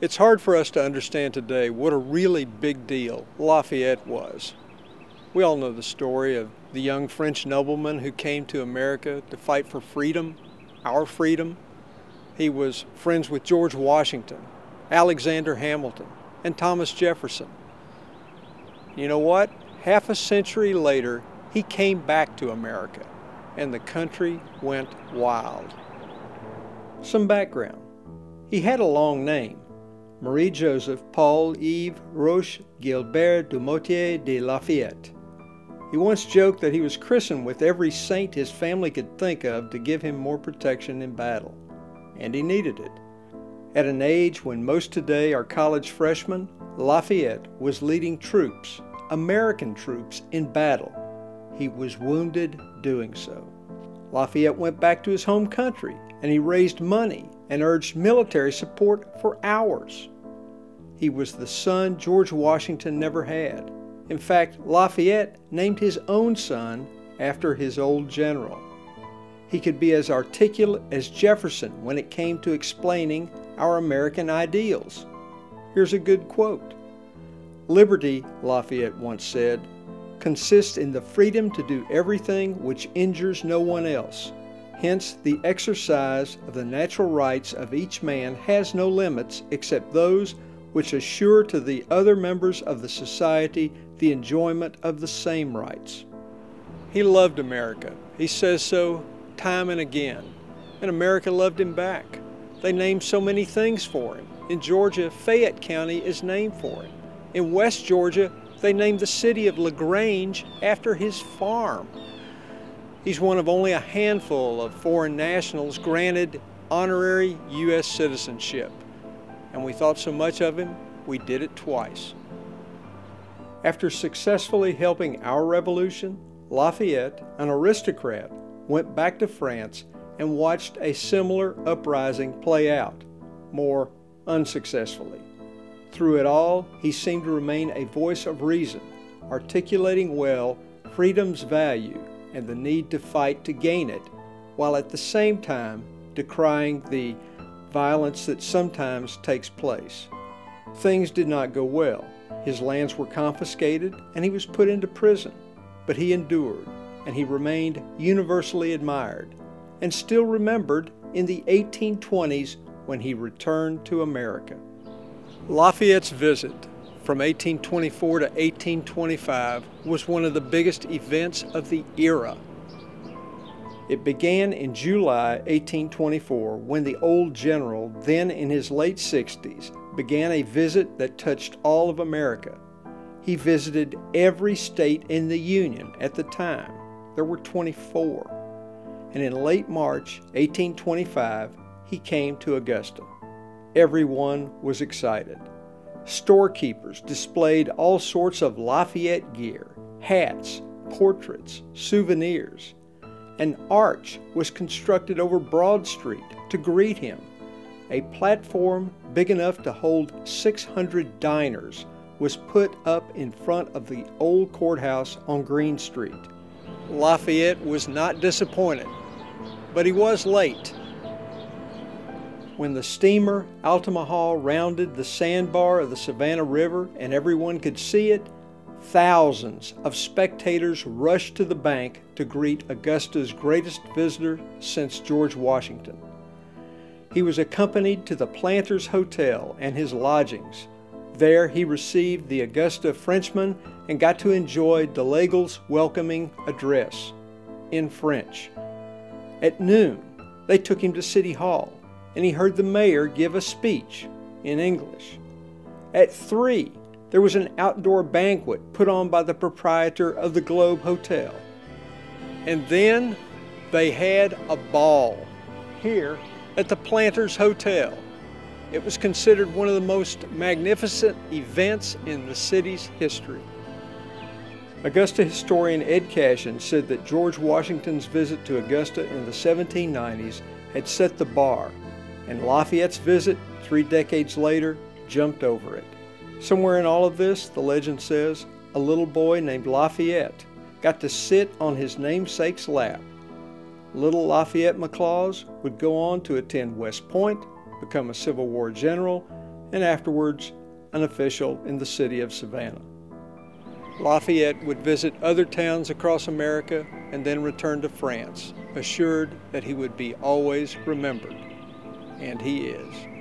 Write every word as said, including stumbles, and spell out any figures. It's hard for us to understand today what a really big deal Lafayette was. We all know the story of the young French nobleman who came to America to fight for freedom, our freedom. He was friends with George Washington, Alexander Hamilton, and Thomas Jefferson. You know what? Half a century later, he came back to America, and the country went wild. Some background. He had a long name, Marie-Joseph Paul-Yves Roche-Gilbert du Motier de Lafayette. He once joked that he was christened with every saint his family could think of to give him more protection in battle, and he needed it. At an age when most today are college freshmen, Lafayette was leading troops, American troops, in battle. He was wounded doing so. Lafayette went back to his home country, and he raised money and urged military support for hours. He was the son George Washington never had. In fact, Lafayette named his own son after his old general. He could be as articulate as Jefferson when it came to explaining our American ideals. Here's a good quote. "Liberty," Lafayette once said, "consists in the freedom to do everything which injures no one else. Hence, the exercise of the natural rights of each man has no limits except those which assure to the other members of the society the enjoyment of the same rights." He loved America. He says so time and again. And America loved him back. They named so many things for him. In Georgia, Fayette County is named for him. In West Georgia, they named the city of LaGrange after his farm. He's one of only a handful of foreign nationals granted honorary U S citizenship. And we thought so much of him, we did it twice. After successfully helping our revolution, Lafayette, an aristocrat, went back to France and watched a similar uprising play out, more unsuccessfully. Through it all, he seemed to remain a voice of reason, articulating well freedom's value and the need to fight to gain it, while at the same time decrying the violence that sometimes takes place. Things did not go well. His lands were confiscated and he was put into prison, but he endured and he remained universally admired and still remembered in the eighteen twenties when he returned to America. Lafayette's visit from eighteen twenty-four to eighteen twenty-five was one of the biggest events of the era. It began in July eighteen twenty-four when the old general, then in his late sixties, began a visit that touched all of America. He visited every state in the Union at the time. There were twenty-four. And in late March eighteen twenty-five, he came to Augusta. Everyone was excited. Storekeepers displayed all sorts of Lafayette gear, hats, portraits, souvenirs. An arch was constructed over Broad Street to greet him. A platform big enough to hold six hundred diners was put up in front of the old courthouse on Green Street. Lafayette was not disappointed, but he was late. When the steamer Altamaha rounded the sandbar of the Savannah River and everyone could see it, thousands of spectators rushed to the bank to greet Augusta's greatest visitor since George Washington. He was accompanied to the Planters Hotel and his lodgings. There he received the Augusta Frenchman and got to enjoy de Lagle's welcoming address in French. At noon, they took him to City Hall, and he heard the mayor give a speech in English. At three, there was an outdoor banquet put on by the proprietor of the Globe Hotel. And then they had a ball here at the Planters Hotel. It was considered one of the most magnificent events in the city's history. Augusta historian Ed Cashin said that George Washington's visit to Augusta in the seventeen nineties had set the bar, and Lafayette's visit, three decades later, jumped over it. Somewhere in all of this, the legend says, a little boy named Lafayette got to sit on his namesake's lap. Little Lafayette McClaws would go on to attend West Point, become a Civil War general, and afterwards an official in the city of Savannah. Lafayette would visit other towns across America and then return to France, assured that he would be always remembered. And he is.